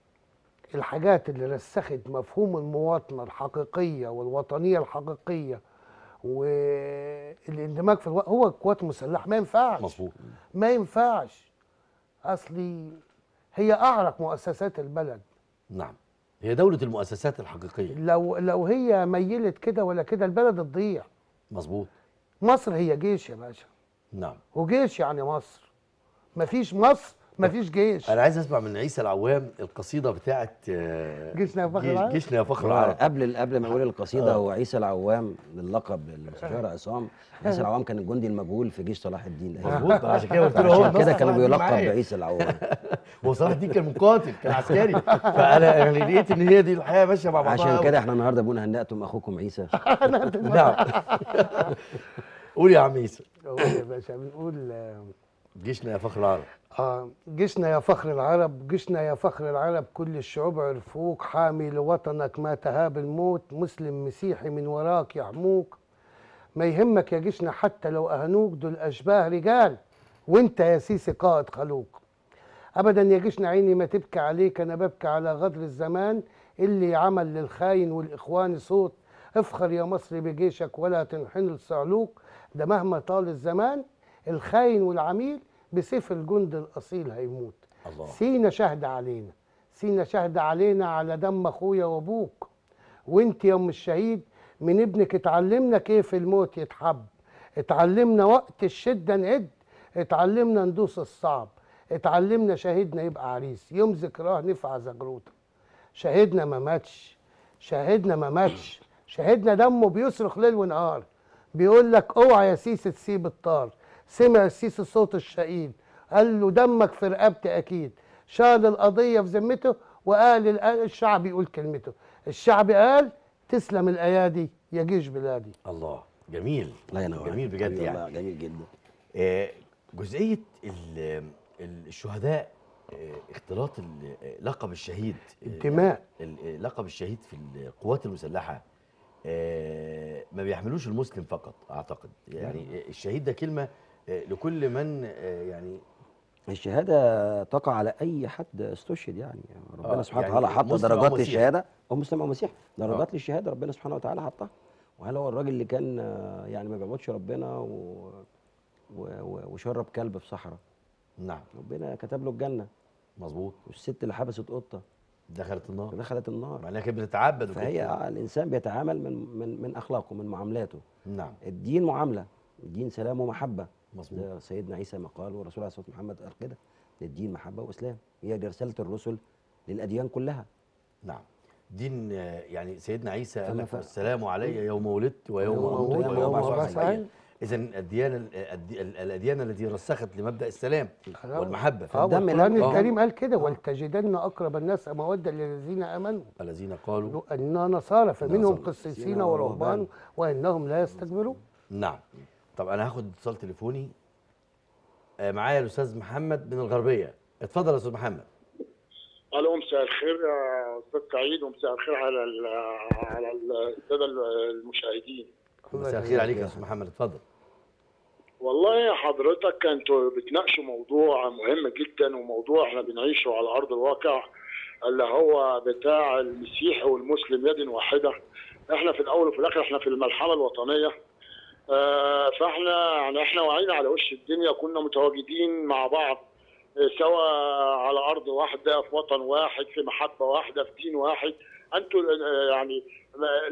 الحاجات اللي رسخت مفهوم المواطنه الحقيقيه والوطنيه الحقيقيه والاندماج في الوقت هو القوات المسلحه. ما ينفعش مظبوط ما ينفعش اصلي هي اعرق مؤسسات البلد. نعم هي دوله المؤسسات الحقيقيه. لو لو هي ميلت كده ولا كده البلد تضيع. مظبوط مصر هي جيش يا باشا. نعم وجيش يعني مصر. مفيش مصر مفيش جيش. انا عايز اسمع من عيسى العوام القصيده بتاعت جيشنا يا فخر العرب. جيشنا يا فخر العرب. قبل قبل ما اقول القصيده هو عيسى العوام اللقب للمستشار عصام. عيسى العوام كان الجندي المجهول في جيش صلاح الدين. مظبوط عشان كده قلت له. عشان كده كان بيلقب بعيسى العوام. هو صلاح الدين كان مقاتل كان عسكري. فانا يعني لقيت ان هي دي الحياه ماشيه مع بعضها. عشان كده احنا النهارده بنقول هنأتم اخوكم عيسى. نعم قول يا عم عيسى. قول يا باشا. بنقول جيشنا يا فخر العرب. آه جيشنا يا فخر العرب. جيشنا يا فخر العرب كل الشعوب عرفوك. حامي لوطنك ما تهاب الموت. مسلم مسيحي من وراك يحموك. ما يهمك يا جيشنا حتى لو أهنوك. دول أشباه رجال وانت يا سيسي قائد خلوق. أبدا يا جيشنا عيني ما تبكي عليك. أنا ببكي على غدر الزمان اللي عمل للخاين والإخوان صوت. افخر يا مصر بجيشك ولا تنحن للصعلوك. ده مهما طال الزمان الخاين والعميل بسيف الجند الاصيل هيموت. الله. سينا شهد علينا. سينا شهد علينا على دم اخويا وابوك. وانت يا ام الشهيد من ابنك اتعلمنا كيف الموت يتحب. اتعلمنا وقت الشده نقد. اتعلمنا ندوس الصعب. اتعلمنا شهيدنا يبقى عريس. يوم ذكراه نفعى زجروته. شهيدنا ما ماتش. شهيدنا ما ماتش. شهيدنا دمه بيصرخ ليل ونهار. بيقول لك اوعى يا سيسي تسيب الطار. سمع السيسي صوت الشهيد قال له دمك في رقبتي اكيد. شال القضيه في ذمته وقال الشعب يقول كلمته. الشعب قال تسلم الايادي يا جيش بلادي. الله جميل. الله ينور. جميل بجد يعني. الله جميل جدا. آه جزئيه الشهداء آه اختلاط لقب الشهيد انتماء آه لقب الشهيد في القوات المسلحه آه ما بيحملوش المسلم فقط اعتقد يعني. مم. الشهيد ده كلمه لكل من يعني الشهاده تقع على اي حد استشهد يعني. ربنا آه سبحانه وتعالى يعني حط درجات للشهاده او مسلم او مسيحي. درجات آه. للشهاده ربنا سبحانه وتعالى حطها. وهل هو الراجل اللي كان يعني ما بيعبدش ربنا و... و... وشرب كلب في صحراء. نعم ربنا كتب له الجنه. مظبوط. والست اللي حبست قطه دخلت النار. دخلت النار. معناها كانت بتتعبد. فهي الانسان بيتعامل من من من اخلاقه من معاملاته. نعم الدين معامله. الدين سلام ومحبه. مظبوط. سيدنا عيسى ما قال والرسول عليه الصلاه والسلام محمد قال كده. الدين محبه واسلام. هي دي رساله الرسل للاديان كلها. نعم دين يعني سيدنا عيسى قال لك السلام علي يوم ولدت ويوم اموت ويوم ابعث حيا. اذا الاديان الاديان التي رسخت لمبدا السلام والمحبه. القران الكريم قال كده: ولتجدن اقرب الناس موده للذين امنوا الذين قالوا اننا نصارى فمنهم قسيسين ورهبان وانهم لا يستكبرون. نعم. طب انا هاخد اتصال تليفوني معايا الاستاذ محمد من الغربيه. اتفضل يا استاذ محمد. الو، مساء الخير يا استاذ سعيد، ومساء الخير على ال على الساده المشاهدين. مساء الخير عليك يا استاذ محمد، اتفضل. والله حضرتك انتوا بتناقشوا موضوع مهم جدا، وموضوع احنا بنعيشه على ارض الواقع، اللي هو بتاع المسيحي والمسلم يد واحده. احنا في الاول وفي الاخر احنا في المرحله الوطنيه، اه فاحنا يعني احنا واعيين على وش الدنيا، كنا متواجدين مع بعض سواء على ارض واحده، في وطن واحد، في محبه واحده، في دين واحد. انتوا يعني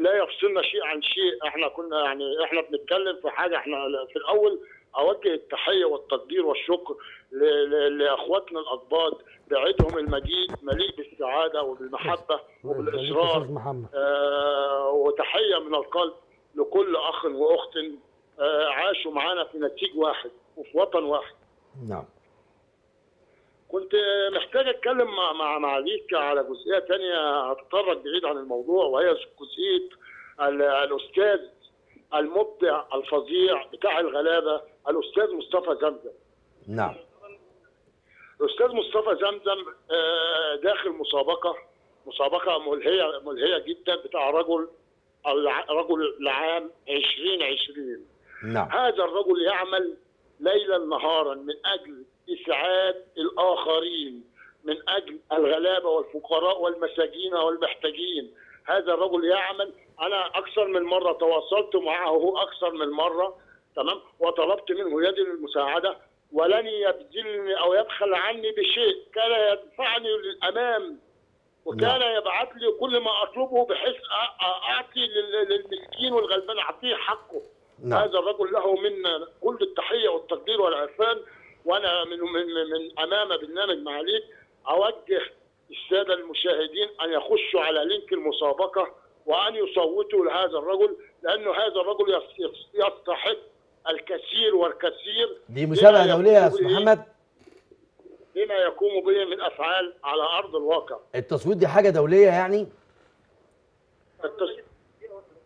لا يفصلنا شيء عن شيء، احنا كنا يعني احنا بنتكلم في حاجه. احنا في الاول اوجه التحيه والتقدير والشكر لاخواتنا الاقباط، بعيدهم المجيد مليء بالسعاده وبالمحبه وبالاصرار. آه وتحيه من القلب لكل اخ واخت آه عاشوا معانا في نتيج واحد وفي وطن واحد. نعم. كنت محتاج اتكلم مع مع معاليك على جزئيه ثانيه هتتطرق بعيد عن الموضوع، وهي جزئيه الاستاذ المبدع الفظيع بتاع الغلابه، الاستاذ مصطفى زمزم. نعم. الاستاذ مصطفى زمزم داخل مسابقه مسابقه ملهيه ملهيه جدا بتاع رجل رجل العام عشرين عشرين. نعم. هذا الرجل يعمل ليلا نهارا من اجل إسعاد الآخرين، من أجل الغلابة والفقراء والمساجين والمحتاجين. هذا الرجل يعمل. أنا أكثر من مرة تواصلت معه أكثر من مرة، تمام، وطلبت منه يد المساعدة، ولن يبذلني أو يبخل عني بشيء. كان يدفعني للأمام، وكان يبعت لي كل ما أطلبه بحيث أعطي للمسكين والغلبان، أعطيه حقه. لا. هذا الرجل له منا كل التحية والتقدير والعرفان. وانا من من من امام برنامج معاليك اوجه الساده المشاهدين ان يخشوا على لينك المسابقه وان يصوتوا لهذا الرجل، لانه هذا الرجل يستحق الكثير والكثير. دي مسابقه دوليه يا استاذ محمد، لما يقوم به من افعال على ارض الواقع. التصويت دي حاجه دوليه يعني؟ التصويت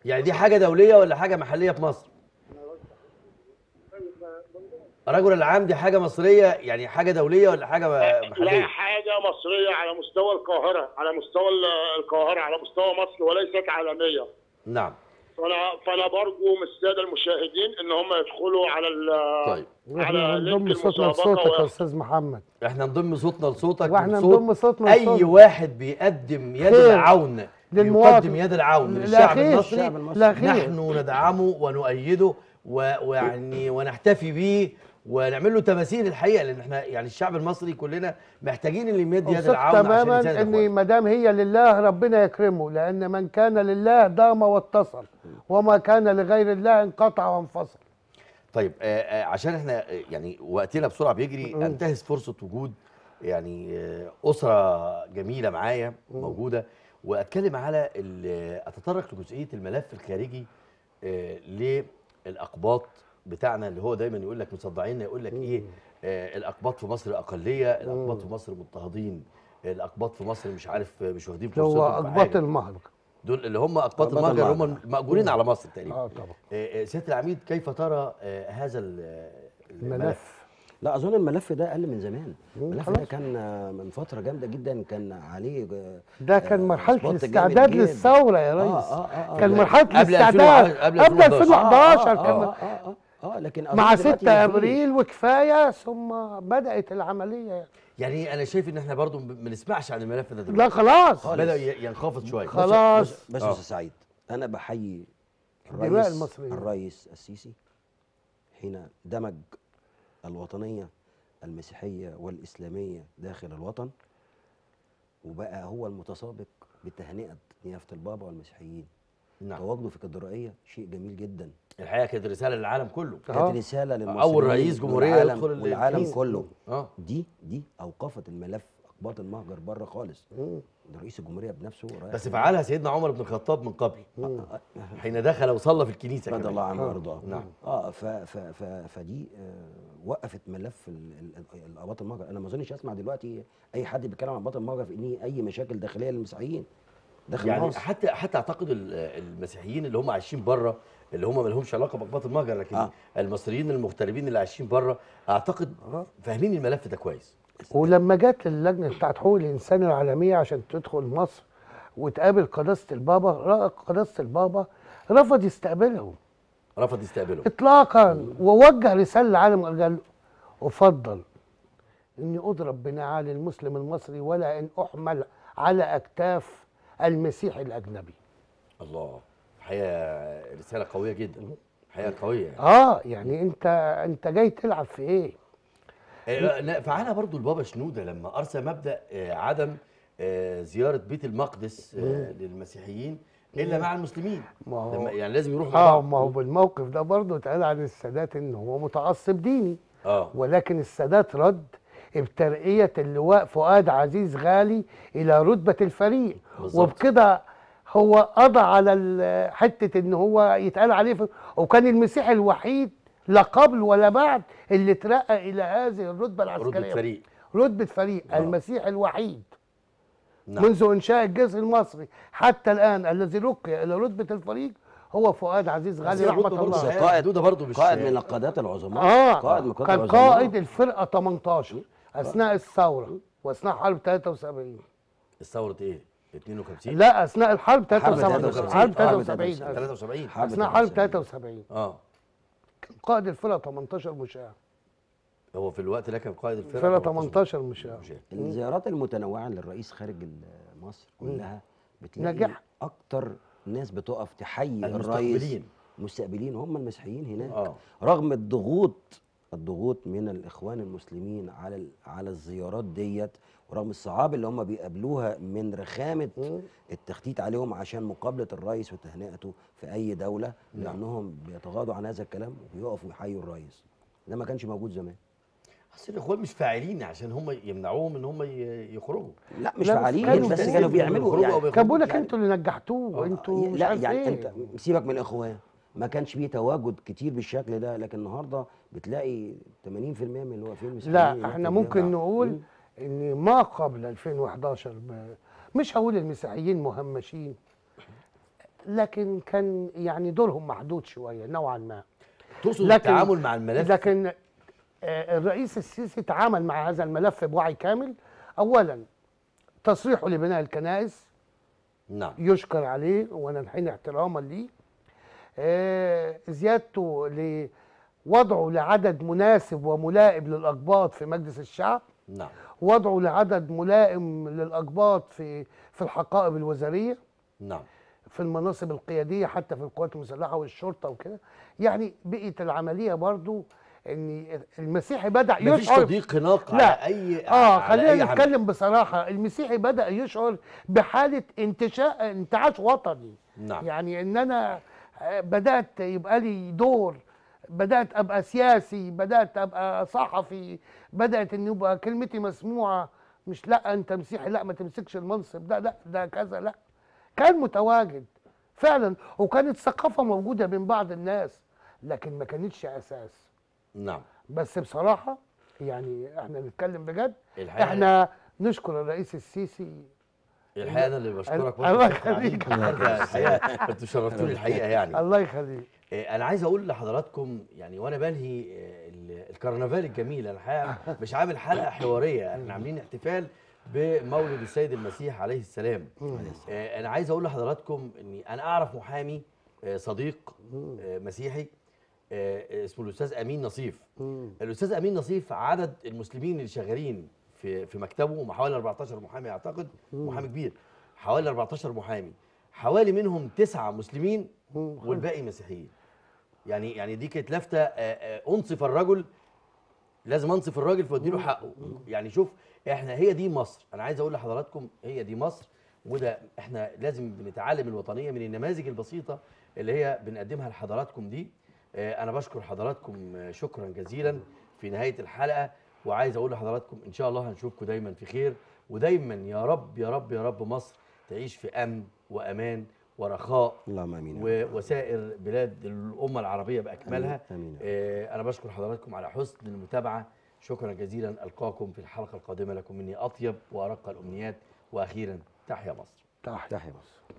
يعني دي حاجه دوليه ولا حاجه محليه في مصر؟ رجل العام دي حاجة مصرية يعني، حاجة دولية ولا حاجة محلية؟ لا، حاجة مصرية على مستوى القاهرة، على مستوى القاهرة، على مستوى مصر، وليست عالمية. نعم. فأنا فأنا برجو من السادة المشاهدين إن هم يدخلوا على ال طيب. على نضم صوتنا لصوتك يا أستاذ محمد. إحنا نضم صوتنا لصوتك، وإحنا نضم صوتنا لصوتك. أي واحد بيقدم يد العون بيقدم يد العون للشعب المصري، نحن ندعمه ونؤيده ويعني ونحتفي بيه ونعمل له تماثيل الحقيقه، لان احنا يعني الشعب المصري كلنا محتاجين اللي يمد يد العون. تماما. ان ما دام هي لله ربنا يكرمه، لان من كان لله دام واتصل، وما كان لغير الله انقطع وانفصل. طيب آآ آآ عشان احنا يعني وقتنا بسرعه بيجري، انتهز فرصه وجود يعني اسره جميله معايا موجوده، واتكلم على اتطرق لجزئيه الملف الخارجي للاقباط بتاعنا، اللي هو دايما يقول لك مصدعيننا، يقول لك ايه آه الاقباط في مصر اقليه، الاقباط في مصر مضطهدين، الاقباط في مصر مش عارف مش واخدين فرصتهم. هو اقباط المهرج دول اللي هم اقباط المهرج اللي هم مأجورين على مصر تقريبا. اه طبعا. آه سياده العميد، كيف ترى آه هذا الملف؟ لا اظن الملف ده قل من زمان. الملف ده كان من فتره جامده جدا، كان عليه ده كان مرحله الاستعداد للثوره يا ريس. آه آه آه كان مرحله الاستعداد قبل ألفين وحداشر. آه آه آه آه آه اه لكن مع ستة ابريل وكفايه، ثم بدات العمليه يعني. يعني انا شايف ان احنا برضو ما نسمعش عن الملف ده دلوقتي. لا خلاص، بدا ينخفض شويه خلاص. بس يا استاذ سعيد، انا بحيي الرئيس الرئيس السيسي حين دمج الوطنيه المسيحيه والاسلاميه داخل الوطن، وبقى هو المتسابق بتهنئه نيافه البابا والمسيحيين. نعم. تواجده في الكاتدرائيه شيء جميل جدا الحقيقه، كانت رساله للعالم كله، كانت رساله للمصريين، اول رئيس جمهوريه يدخل العالم كله. اه دي دي اوقفت الملف باطن مهجر بره خالص. ده رئيس الجمهوريه بنفسه رايح، بس فعلها سيدنا عمر بن الخطاب من قبل حين دخل وصلى في الكنيسه رضي الله عنه وارضاه. نعم. اه ف ف ف فدي وقفت ملف باطن مهجر. انا ما اظنش اسمع دلوقتي اي حد بيتكلم عن باطن مهجر في ان اي مشاكل داخليه للمسيحيين داخل يعني مصر. حتى حتى اعتقد المسيحيين اللي هم عايشين بره اللي هم ما لهمش علاقه بباطن مهجر، لكن آه. المصريين المغتربين اللي عايشين بره اعتقد آه. فاهمين الملف ده كويس. ولما جت اللجنه بتاعت حقوق الانسان العالميه عشان تدخل مصر وتقابل قداسه البابا، قداسه البابا رفض يستقبلهم، رفض يستقبلهم اطلاقا، ووجه رساله للعالم قال له افضل اني اضرب بنعال المسلم المصري ولا ان احمل على اكتاف المسيحي الاجنبي. الله، حقيقه رساله قويه جدا، حقيقه قويه يعني. اه يعني انت انت جاي تلعب في ايه؟ فعلها برضو البابا شنودة لما أرسى مبدأ عدم زيارة بيت المقدس للمسيحيين إلا مع المسلمين، لما يعني لازم يروحوا. اه ما هو بالموقف ده برضو اتقال عن السادات إن هو متعصب ديني، آه. ولكن السادات رد بترقية اللواء فؤاد عزيز غالي إلى رتبة الفريق، وبكده هو قضى على حتة إن هو يتقال عليه، وكان المسيحي الوحيد لا قبل ولا بعد اللي اترقى الى هذه الرتبه العسكريه، رتبه فريق، رتبه فريق نعم. المسيح الوحيد نعم. منذ انشاء الجيش المصري حتى الان الذي رقي الى رتبه الفريق هو فؤاد عزيز غالي رحمه الله. قائد برضه قائد من القادات العظماء، آه. قائد من القادات العظماء، كان قائد الفرقه ثمانية عشر اثناء الثوره واثناء حرب ثلاثة وسبعين. الثوره ايه؟ اثنين وخمسين؟ لا اثناء الحرب ثلاثة وسبعين، حرب ثلاثة وسبعين، اثناء حرب ثلاثة وسبعين اه قائد الفرقه ثمانية عشر مشاة. هو في الوقت ده كان قائد الفرقه ثمانية عشر مشاة. الزيارات المتنوعه للرئيس خارج مصر كلها بتلاقي نجح. اكتر ناس بتقف تحيي الرئيس المستقبلين هم المسيحيين هناك، آه. رغم الضغوط الضغوط من الاخوان المسلمين على على الزيارات ديت، ورغم الصعاب اللي هم بيقابلوها من رخامه مم. التخطيط عليهم عشان مقابله الرئيس وتهنئته في اي دوله، مم. لانهم بيتغاضوا عن هذا الكلام وبيقفوا يحيوا الرئيس. ده ما كانش موجود زمان. اصل الاخوان مش فاعلين عشان هم يمنعوهم ان هم يخرجوا. لا مش فاعلين، بس كانوا بيعملوا يعني. كان بيقول لك انتوا اللي نجحتوه وانتوا مش عارف ايه. لا يعني انت سيبك من الاخوان، ما كانش فيه تواجد كتير بالشكل ده، لكن النهارده بتلاقي ثمانين في المية من اللي واقفين مسؤولين. لا احنا ممكن نقول مم. ان ما قبل ألفين وأحد عشر مش هقول المسيحيين مهمشين، لكن كان يعني دورهم محدود شويه نوعا ما. تقصد التعامل مع الملف؟ لكن الرئيس السيسي تعامل مع هذا الملف بوعي كامل. اولا تصريحه لبناء الكنائس نعم يشكر عليه وننحن احتراما ليه. زيادته لوضعه لعدد مناسب وملائم للأقباط في مجلس الشعب، نعم. وضعه لعدد ملائم للأقباط في في الحقائب الوزارية، نعم. في المناصب القيادية حتى في القوات المسلحة والشرطة وكده. يعني بقيت العملية برضو ان المسيحي بدأ يشعر. مفيش تضييق هناك على اي اه خلينا نتكلم بصراحة. المسيحي بدأ يشعر بحالة انتشاء انتعاش وطني، نعم. يعني ان انا بدأت يبقى لي دور، بدأت أبقى سياسي، بدأت أبقى صحفي، بدأت إن يبقى كلمتي مسموعة. مش لا أنت مسيحي، لا ما تمسكش المنصب ده، لا ده كذا، لا كان متواجد فعلا، وكانت ثقافة موجودة بين بعض الناس لكن ما كانتش أساس. نعم. بس بصراحة يعني إحنا نتكلم بجد، إحنا نشكر الرئيس السيسي الحقيقه. انا اللي بشكرك برضه، الله يخليك، انتوا شرفتوني الحقيقه يعني. الله يخليك. انا عايز اقول لحضراتكم يعني وانا بنهي الكرنفال الجميل، انا الحقيقه مش عامل حلقه حواريه، احنا عاملين احتفال بمولد السيد المسيح عليه السلام. انا عايز اقول لحضراتكم اني انا اعرف محامي صديق مسيحي اسمه الاستاذ امين نصيف. الاستاذ امين نصيف عدد المسلمين اللي شغالين في في مكتبه حوالي أربعة عشر محامي، اعتقد محامي كبير، حوالي أربعة عشر محامي، حوالي منهم تسعه مسلمين والباقي مسيحيين. يعني يعني دي كانت لافته. انصف الرجل، لازم انصف الراجل فادي له حقه. يعني شوف احنا هي دي مصر، انا عايز اقول لحضراتكم هي دي مصر، وده احنا لازم بنتعلم الوطنيه من النماذج البسيطه اللي هي بنقدمها لحضراتكم دي. انا بشكر حضراتكم شكرا جزيلا في نهايه الحلقه، وعايز اقول لحضراتكم ان شاء الله هنشوفكم دايما في خير ودايما يا رب يا رب يا رب مصر تعيش في امن وامان ورخاء، اللهم امين، وسائر بلاد الامه العربيه باكملها. امين. آه انا بشكر حضراتكم على حسن المتابعه، شكرا جزيلا، القاكم في الحلقه القادمه، لكم مني اطيب وارق الامنيات، واخيرا تحيا مصر. تحيا مصر.